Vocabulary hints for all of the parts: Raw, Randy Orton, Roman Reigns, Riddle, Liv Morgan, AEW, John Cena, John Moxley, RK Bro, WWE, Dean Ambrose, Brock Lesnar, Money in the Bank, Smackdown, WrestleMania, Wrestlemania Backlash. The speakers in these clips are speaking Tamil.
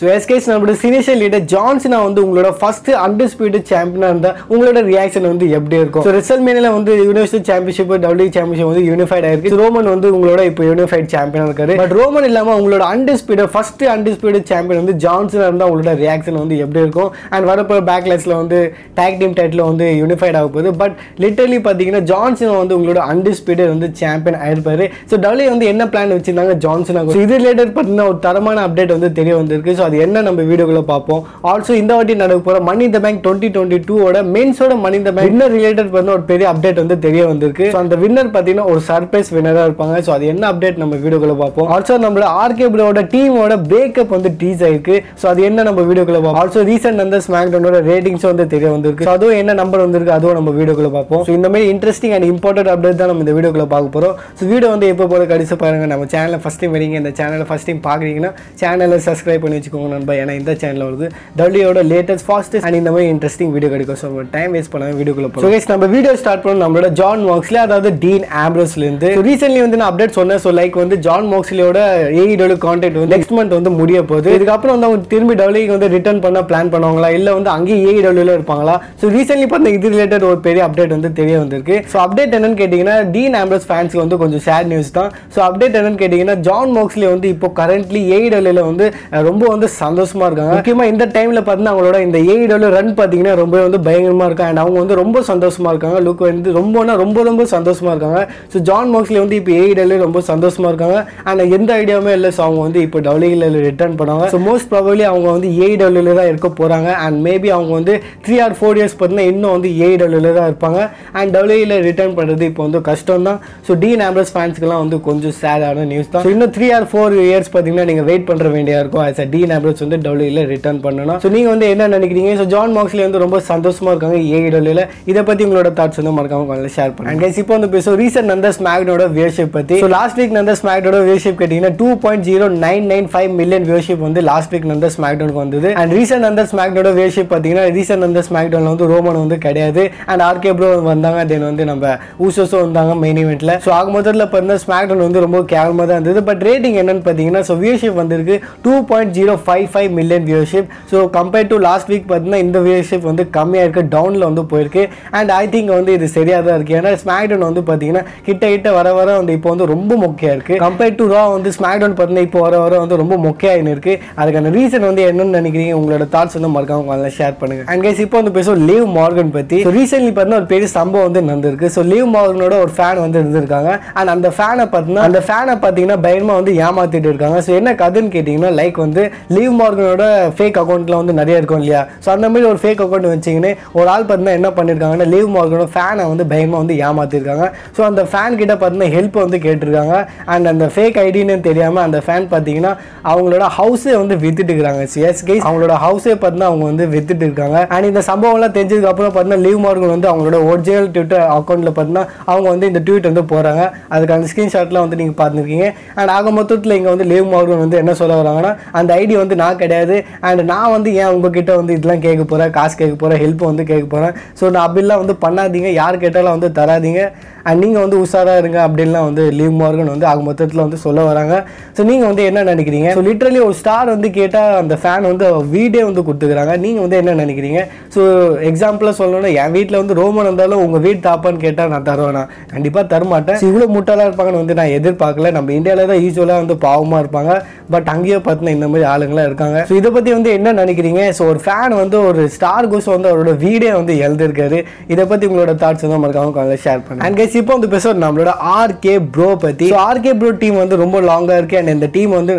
So, as case number senior leader John Cena the first undisputed champion and the reaction on the update. So WrestleMania on the Universal Championship WWE Championship on the unified. So Roman on the unified champion. But Roman Illama undisputed first undisputed champion on the John Cena and the reaction on the update and whatever Backlash on the tag team title on the unified. But literally John Cena on the undisputed on the champion. So WWE on the end plan which is John Cena. So this related Taramana update on the theory on the so video. Also, in the Money in the Bank 2022 or men's or Money in the Bank winner related update on the so, the winner pathina or surprise winner irupanga. So, the update number video. Also, number RK Bro team or breakup on the tease. So, the number video. Also, recent on the Smackdown ratings on the theory on the so, the number on the video. So, in the interesting and important update on the video. So, video on the channel first time and the channel first time channel subscribe the WWE's latest, fastest and interesting video. So, time waste video. So, guys, we video start from John Moxley and Dean Ambrose. So, recently, we updates so like John Moxley AEW contact next month. So, we will return plan AEW. So, recently, this related update on the so, update Dean Ambrose fans sad news. So, update John Moxley currently AEW on the Sandos Marga. Okay, in the time Lapadna in the AEW run Padina Rombo on the Bang Marka and on the Rombo Sandos Marka, look when the Rombona Rombo Sandos Marga. So John Moxley on the AEW Rombo Sandos Marka and in the idea of song on the Ipodauli return Padanga. So most probably on the AEW Erko Poranga and maybe on the 3 or 4 years Padna in on the AEW Panga and WL return Padadi Pondo Castona. So Dean Ambrose fans on the Konju sad news. So in 3 or 4 years Padina wait Pandra India as a Dean Ambrose on the WL return Panana. So, you on the end so John Moxley on the Rombo Santos Markang, Yedolilla, either Pathing thoughts on the Markang Sharp. And guys, upon the so recent Nanda Smackdown of viewership. So, last week Nanda Smackdown viewership Katina 2.0995 million viewership on the last week Nanda Smackdown on the and recent Nanda Smackdown of viewership Patina, recent Nanda Smackdown on the Roman on the Kadade and RK Bro Vandanga then on the number Usos on the main event. So, Agmother Pana Smackdown on the Rombo Calmada and the but rating and Patina, so viewership on the 2.055 million viewership. So compared to last week padna inda viewership vandu kammiya irukku down la vandu poiruke and I think vandu idu seriyada irukku yana Smackdown vandu pathina kitta vara vandu ipo vandu romba mokkiya irukku compared to Raw vandu Smackdown padna ipo vara vandu romba mokkiya irukku adukana reason vandu enna nu nenikringa ungala thoughts vandu markanga share pannunga. And guys ipo vandu peso Liv Morgan pathi so recently padna or periya sambhavam vandu nandirukku so Liv Morgan oda or fan vandu irundhirukanga and and the fan pathina bayama vandu yaamaathitu irukanga so enna kadun ketingna like vandu Liv Morgan fake account la vandu nariya irukum illaya so andha mari or fake account vechingene or aal padna enna pannirukanga Liv Morgan fan vandu bayama vandu yaamathirukanga so andha fan kitta padna help vandu ketirukanga and andha fake id nu theriyama andha fan pathina avangaloda house e vandu vittitirukanga yes guys avangaloda house e padna avanga vandu vittitirukanga and indha sambavam la therinjadukku appuram padna Liv Morgan vandu avangaloda original Twitter account la padna avanga vandu indha tweet vandu poranga adukana screenshot la vandu neenga paathirukkinga and aaga mothathula inga vandu Liv Morgan vandu enna solla and idea on the Nakadade and now on the Yamukita on the Itlan Kegapora, Kaskapora, Help on the Kegapora. So Nabilla on the Pana Dinga, Yar Ketal on the Taradinga, and Ning on the Usara Ringa Abdilla on the Liv Morgan on the Agmatatla on the Solavaranga. So Ning on the Enna Nanigringa. So literally a star on the Keta and the fan on the video on the Kuturanga, Ning on the Enna Nanigringa. So example Solona, Yavit on the Roman and the Ungavit Tapan Keta Natarona and Dipa Thermata, Sivula Mutala Pan on the Nayadir Pakla, and India Isola on the Paumar Panga, but Tangia Patna. So, this is the fan or star goes on the video on the elder carry. This is the thoughts on the share. And guys, now we have RK Bro. So, RK Bro team is very long and the team on the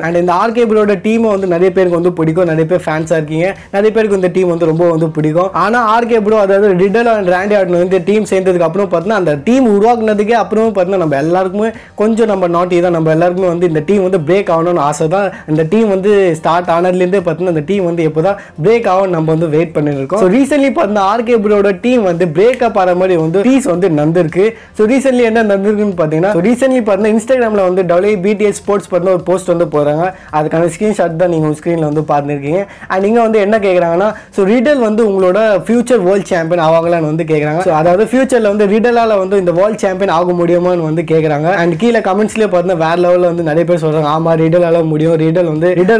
RK Bro team on the Nadepe on the Pudico, Nadepe fans are king, Nadepe on the team on the Rombo on the Pudico. Anna RK Bro, other Riddle and Randy Orton, the team sent to the Kapno Patna and the team Urok Nadika, Apno Patna, Bellarme, Conjo number not either number Larme on the team on the break on Asada and the team on start ஆனதிலிருந்து பார்த்தா அந்த டீம் வந்து எப்போதா break ஆவும் நம்ம வந்து வெயிட் பண்ணிட்டு இருக்கோம். So recently பார்த்தா RK Broட டீம் வந்து break up ஆற மாதிரி வந்து பீஸ் வந்து நடந்துருக்கு. So recently என்ன நடந்துருக்குன்னு பாத்தீங்கன்னா so recently பார்த்தா Instagramல வந்து WWE BTS sports பண்ண ஒரு போஸ்ட் வந்து போறாங்க. அதுக்கான ஸ்கிரீன்ஷாட் தான் நீங்க ஸ்கிரீன்ல வந்து பார்த்திருக்கீங்க. and இங்க வந்து என்ன கேக்குறாங்கன்னா so Riddle வந்து உங்களோட ஃபியூச்சர் வேர்ல்ட் சாம்பியன் ஆவாங்களான்னு வந்து கேக்குறாங்க. So அதாவது ஃபியூச்சர்ல வந்து Riddleல வந்து இந்த வேர்ல்ட் சாம்பியன் ஆக முடியுமான்னு வந்து கேக்குறாங்க. and கீழ கமெண்ட்ஸ்லயே பார்த்தா வேற லெவல்ல வந்து நிறைய பேர் சொல்றாங்க ஆமா Riddleல முடியும். Riddle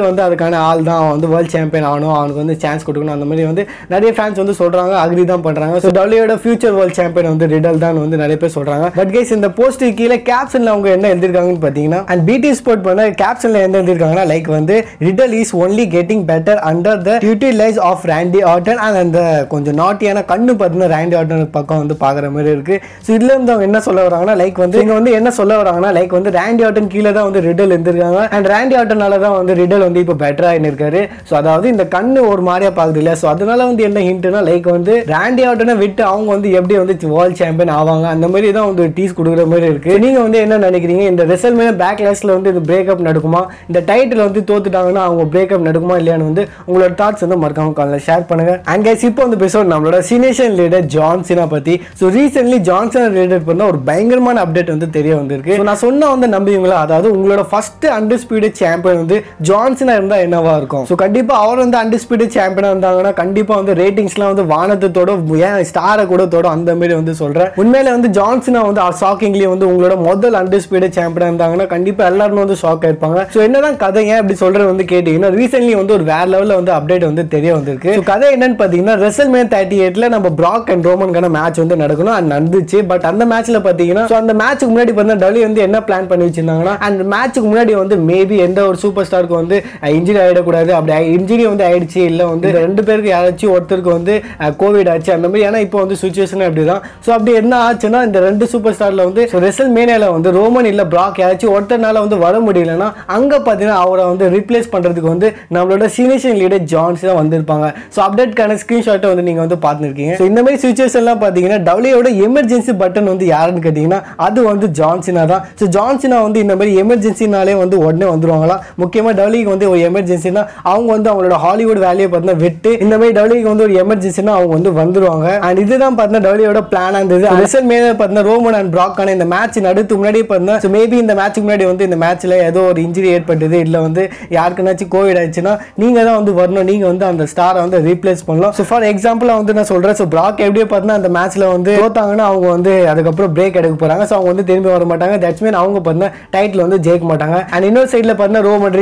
வந்து அதுக்கான திறமையான ஆள் தான் வந்து வேர்ல்ட் சாம்பியன் ஆகணும், அவனுக்கு வந்து சான்ஸ் கொடுக்கணும் அந்த மாதிரி வந்து நிறைய ஃபேன்ஸ் வந்து சொல்கிறாங்க, அக்ரி தான் பண்ணுறாங்க. ஸோ டபிள்யூட ஃபியூச்சர் வேர்ல்ட் சாம்பியன் வந்து ரிடல் தான் வந்து நிறைய பேர் சொல்கிறாங்க. பட் கைஸ் இந்த போஸ்ட்டு கீழே கேப்ஷனில் அவங்க என்ன எழுதிருக்காங்கன்னு பார்த்தீங்கன்னா, அண்ட் பிடி ஸ்போர்ட் பண்ண கேப்ஷனில் என்ன எழுதிருக்காங்கன்னா, லைக் வந்து Riddle is only getting better under the utilise of Randy Orton. And அந்த கொஞ்சம் நாட்டியான கண்ணு பார்த்தீங்கன்னா ரேண்டி ஆர்டன் பக்கம் வந்து பார்க்குற மாதிரி இருக்குது. ஸோ இதில் இருந்து அவங்க என்ன சொல்ல வராங்கன்னா, லைக் வந்து இங்கே வந்து என்ன சொல்ல வராங்கன்னா, லைக் வந்து ரேண்டி ஆர்டன் கீழே தான் வந்து ரிடல் எழுந்திருக்காங்க, அண்ட் ரேண்டி ஆர்டனால தான் வந்து ரிடல் வந்து இப்போ பெட்டராக இருக்காரு. ஸோ அதாவது இந்த கண்ணு ஒரு மாதிரியாக பார்க்குது இல்லை, ஸோ அதனால வந்து என்ன ஹிண்ட்னா, லைக் வந்து ரேண்டி ஆர்டனை விட்டு அவங்க வந்து எப்படி வந்து வேர்ல்ட் சாம்பியன் ஆவாங்க அந்த மாதிரி தான் வந்து டீஸ் கொடுக்குற மாதிரி இருக்கு. நீங்கள் வந்து என்ன நினைக்கிறீங்க, இந்த ரெசல்மேனியா பேக்லாஷ்ல வந்து இந்த பிரேக்அப் நடக்குமா, இந்த டைட்டில் வந்து தோத்துட்டாங்கன்னா அவங்க பிரேக்அப் நடக்குமா இல்லையான்னு வந்து உங்களோட தாட்ஸ் வந்து மறக்காம காலையில் ஷேர் பண்ணுங்க. அண்ட் கைஸ் இப்போ வந்து பேசுவோம் நம்மளோட சீனியர் லீடர் ஜான் சீனா பற்றி. So recently John Cena related பண்ண ஒரு பயங்கரமான அப்டேட் வந்து தெரிய வந்திருக்கு. நான் சொன்ன வந்து நம்புவீங்களா, அதாவது உங்களோட ஃபர்ஸ்ட் அன்டிஸ்பியூட்டட் சாம்பியன் வந்து ஜான் சீனா இருந்தால் என்னவா இருக்கும். ஸோ கண்டிப்பாக அவர் வந்து அன்டிஸ்பியூட்டட் சாம்பியனாக இருந்தாங்கன்னா கண்டிப்பாக வந்து ரேட்டிங்ஸ்லாம் வந்து வானத்தோட ஏன் ஸ்டாரை கூட தோடும் அந்த மாதிரி வந்து சொல்கிறேன். உண்மையில வந்து ஜான் சீனா வந்து ஷாக்கிங்லி வந்து உங்களோட முதல் அன்டிஸ்பியூட்டட் சாம்பியனாக இருந்தாங்கன்னா கண்டிப்பாக எல்லாருமே வந்து ஷாக் ஆயிருப்பாங்க. ஸோ என்னதான் கதை ஏன் அப்படி சொல்கிறது வந்து கேட்டீங்கன்னா, ரீசென்ட்லி வந்து ஒரு வேற லெவலில் வந்து அப்டேட் வந்து தெரிய வந்திருக்கு. கதை என்னன்னு பார்த்தீங்கன்னா, ரெசல்மேனியா 38ல நம்ம பிராக் அண்ட் ரோமனுக்கான மேட்ச் வந்து நடக்கணும் அண்ட் நடந்துச்சு. பட் அந்த மேட்ச்ல பாத்தீங்கன்னா, சோ அந்த மேட்ச்க்கு முன்னாடி பார்த்தீங்கன்னா டபிள்யூ வந்து என்ன பிளான் பண்ணி வச்சிருந்தாங்கன்னா, அந்த மேட்ச்க்கு முன்னாடி வந்து மேபி எந்த ஒரு சூப்பர் ஸ்டாருக்கு வந்து இன்ஜுரி ஆயிடக்கூடாது, அப்படி இன்ஜுரி வந்து ஆயிடுச்சு இல்லை வந்து ரெண்டு பேருக்கு யாராச்சும் ஒருத்தருக்கு வந்து கோவிட் ஆச்சு அந்த மாதிரி. ஏன்னா இப்போ வந்து சுச்சுவேஷன் அப்படிதான். ஸோ அப்படி என்ன ஆச்சுன்னா, இந்த ரெண்டு சூப்பர் ஸ்டார்ல வந்து ரெசல்மேனியால வந்து ரோமன் இல்லை பிராக் யாராச்சும் ஒருத்தர்னால வந்து வர முடியலன்னா அங்க பாத்தீங்கன்னா அவரை வந்து ரீப்ளேஸ் பண்றதுக்கு வந்து நம்மளோட சீனியர் லீடர் ஜான்ஸ் தான் வந்திருப்பாங்க. ஸோ அப்டேட்கான ஸ்கிரீன்ஷாட்டை வந்து நீங்கள் வந்து பார்த்துருக்கீங்க. ஸோ இந்த மாதிரி சுச்சுவேஷன்லாம் பார்த்தீங்கன்னா டபிள்யூயோட எமர்ஜென்சி பட்டன் வந்து யாருன்னு கேட்டிங்கன்னா அது வந்து ஜான் சீனா தான். ஸோ ஜான் சீனா வந்து இந்த மாதிரி எமர்ஜென்சினாலே வந்து உடனே வந்துருவாங்களா. முக்கியமாக டபிள்யூக்கு வந்து ஒரு எமர்ஜென்சினா அவங்க வந்து அவங்களோட ஹாலிவுட் வேலையை பார்த்தீங்கன்னா விட்டு இந்த மாதிரி டபிள்யூக்கு வந்து ஒரு எமர்ஜென்சினா அவங்க வந்து வந்துருவாங்க. அண்ட் இதுதான் பார்த்தீங்கன்னா டபிள்யூயோட பிளானாக இருந்தது. ரெசல் மேலே பார்த்தீங்கன்னா ரோமன் அண்ட் பிராக்கான இந்த மேட்ச் நடத்து முன்னாடியே பார்த்தீங்கன்னா, மேபி இந்த மேட்ச்சுக்கு முன்னாடி வந்து இந்த மேட்ச்சில் ஏதோ ஒரு இன்ஜுரி ஏற்பட்டது இல்லை வந்து யாருக்குனாச்சும் கோவிட் ஆயிடுச்சுன்னா நீங்கள் தான் வந்து வரணும், நீங்கள் வந்து அந்த ஸ்டாரை வந்து ரீப்ளேஸ் பண்ணலாம். ஸோ ஃபார் எக்ஸாம்பிளாக வந்து நான் சொல்கிறேன், ஸோ பிராக் எப்படியே பார்த்தீங்கன்னா அந்த மேட்ச்சில் வந்து தோத்தாங்கன்னா அவங்க வந்து அதுக்கப்புறம் பிரேக் எடுக்க போகிறாங்க. ஸோ அவங்க வந்து திரும்பி வர மாட்டாங்க, தட்ஸ் மீன் அவங்க பார்த்தீங்கன்னா டைட்டில் வந்து ஜெயிக்க மாட்டாங்க. அண்ட் இன்னொரு சைடில் பார்த்தீங்கன்னா ரோமன்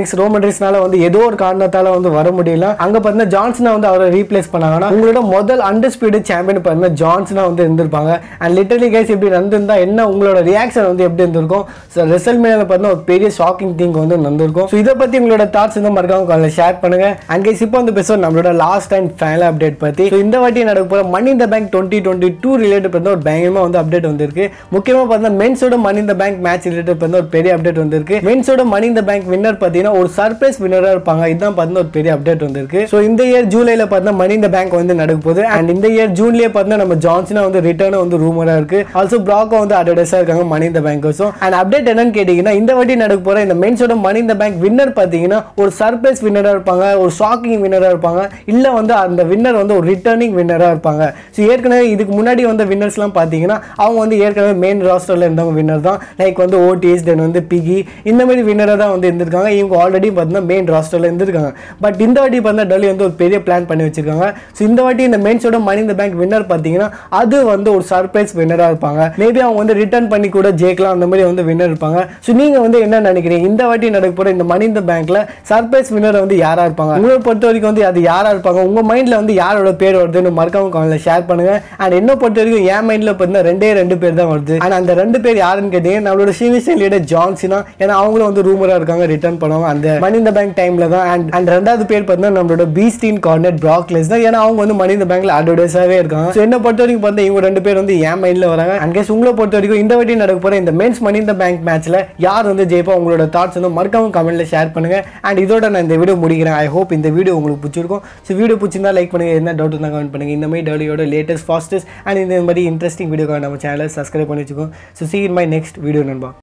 ரீங்ஸ்னால வந்து ஏதோ ஒரு காரணத்தால் வந்து வர முடியல, அங்கே பார்த்தீங்கன்னா ஜான்சனை வந்து அவரை ரீப்ளேஸ் பண்ணாங்கன்னா உங்களோட முதல் அண்டர்ஸ்பீடு சாம்பியன் பார்த்தீங்கன்னா ஜான்சனா வந்து இருந்திருப்பாங்க. அண்ட் லிட்டரலி கைஸ் இப்படி நடந்திருந்தா என்ன உங்களோட ரியாக்ஷன் வந்து எப்படி இருந்திருக்கும். ஸோ ரெசல்மேனியாவில் பார்த்தீங்கன்னா ஒரு பெரிய ஷாக்கிங் திங் வந்து நடந்திருக்கும். ஸோ இதை பற்றி உங்களோட தாட்ஸ் வந்து மறக்காம ஷேர் பண்ணுங்க. அண்ட் கைஸ் இப்போ வந்து பேசுவோம் நம்மளோட லாஸ்ட் அண்ட் ஃபைனல் அப்டேட் பற்றி. இந்த வாட்டி நடக்க போகிற மணி இந்த பேங்க் 2022 ரிலேட்டட் பண்ண ஒரு பயங்கரமாக வந்து அப்டேட் வந்திருக்கு. முக்கியமாக பார்த்தீங்கன்னா மென்ஸோட மணி இந்த பேங்க் மேட்ச் ரிலேட்டட் பண்ண ஒரு பெரிய அப்டேட் வந்திருக்கு. மென்ஸோட மணி இந்த பேங்க் வின்னர் பார்த்தீங்கன்னா ஒரு சர்ப்ரைஸ் வின்னராக இருப்பாங்க. இதுதான் பார்த்தீங்கன்னா ஒரு பெரிய அப்டேட் வந்திருக்கு. ஸோ இந்த இயர் ஜூலையில் பார்த்தீங்கன்னா மணி இந்த பேங்க் வந்து நடக்க போகுது. அண்ட் இந்த இயர் ஜூன்லேயே பார்த்தீங்கன்னா நம்ம ஜான்சனா வந்து ரிட்டர்னும் வந்து ரூமராக இருக்கு. ஆல்சோ பிராக் வந்து அட்வர்டைஸாக இருக்காங்க மணி இந்த பேங்க்கும். அண்ட் அப்டேட் என்னன்னு கேட்டீங்கன்னா, இந்த வாட்டி நடக்க போகிற இந்த மென்ஸோட மணி இந்த பேங்க் வின்னர் பார்த்தீங்கன்னா ஒரு சர்ப்ரைஸ் வின்னராக இருப்பாங்க, ஒரு ஷாக்கிங் வின்னராக இருப்பாங்க, இல்லை வந்து அந்த வின்னர் வந்து ஒரு ரிட்டர்னிங் வின்னராக இருப்பாங்க. ஸோ ஏற்கனவே இதுக்கு முன்னாடி வந்த வின்னர்ஸ்லாம் பார்த்தீங்கன்னா அவங்க வந்து ஏற்கனவே மெயின் ராஸ்டரில் இருந்தவங்க வின்னர் தான். லைக் வந்து ஓடிஎஸ் தென் வந்து பிகி இந்த மாதிரி வின்னராக தான் வந்து இருந்திருக்காங்க. இவங்க ஆல்ரெடி பார்த்தீங்கன்னா மெயின் ராஸ்டரில் இருந்திருக்காங்க. பட் இந்த வாட்டி பார்த்தீங்கன்னா டபிள்யூ வந்து ஒரு பெரிய பிளான் பண்ணி வச்சிருக்காங்க. ஸோ இந்த வாட்டி இந்த மென்ஸோட மணி இந்த பேங்க் வின்னர் பார்த்தீங்கன்னா அது வந்து ஒரு சர்ப்ரைஸ் வின்னராக இருப்பாங்க. மேபி அவங்க வந்து ரிட்டர்ன் பண்ணி கூட ஜெயிக்கலாம் அந்த மாதிரி வந்து வின்னர் இருப்பாங்க. ஸோ நீங்கள் வந்து என்ன நினைக்கிறீங்க, இந்த வாட்டி நடக்க போகிற இந்த மணி இந்த பேங்க்கில் சர்ப்ரைஸ் வின்னர் வந்து யாராக இருப்பாங்க? உங்களை பொறுத்த வரைக்கும் வந்து அது யாராக இருப்பாங்க, உங்கள் மைண்டில் வந்து யாரோட பேர் வருதுன்னு மறக்காம கமெண்ட்ல ஷேர் பண்ணுங்க. அண்ட் என்ன பொறுத்த வரைக்கும் என் மைண்டில் பார்த்தீங்கன்னா ரெண்டு பேர் தான் வருது. அண்ட் அந்த ரெண்டு பேர் யாருன்னு கேட்டீங்கன்னா, நம்மளோட சீனியர் லீடர் ஜான் சீனா, ஏன்னா அவங்களும் வந்து ரூமராக இருக்காங்க, ரிட்டர்ன் பண்ணுவாங்க அந்த மணி இந்த பேங்க் டைம்ல தான். அண்ட் ரெண்டாவது பேர் பார்த்தீங்கன்னா நம்மளோட பீஸ்டின் கார்னெட் பிராக் லெஸ்னர், ஏன்னா அவங்க வந்து மணி இந்த பேங்க்ல அட்வர்டைஸாகவே இருக்காங்க. ஸோ என்ன பொறுத்த வரைக்கும் பார்த்தா இவங்க ரெண்டு பேர் வந்து என் மைண்டில் வராங்க. அண்ட் கேஸ் உங்களை பொறுத்த வரைக்கும் இந்த வாட்டி நடக்க போகிற இந்த மென்ஸ் மணி இந்த பேங்க் மேட்ச்சில் யார் வந்து ஜெயிப்பா, உங்களோட தாட்ஸ் வந்து மறக்காம கமெண்ட்ல ஷேர் பண்ணுங்க. அண்ட் இதோட நான் இந்த வீடியோ முடிக்கிறேன். ஐ ஹோப் இந்த வீடியோ உங்களுக்கு பிடிச்சிருக்கும். ஸோ வீடியோ பிடிச்சிருந்தா லைக் பண்ணுங்க, என்ன டவுட் இருந்தால் கமெண்ட் பண்ணுங்க. இந்த மாதிரி டபிள்யூயோட லேட்டஸ்ட் ஃபாஸ்டஸ்ட் அண்ட் இந்த மாதிரி இன்ட்ரெஸ்டிங் வீடியோக்காக நம்ம சேனலை சப்ஸ்கிரைப் பண்ணி வச்சுக்கோங்க. So see in my next video நண்பா.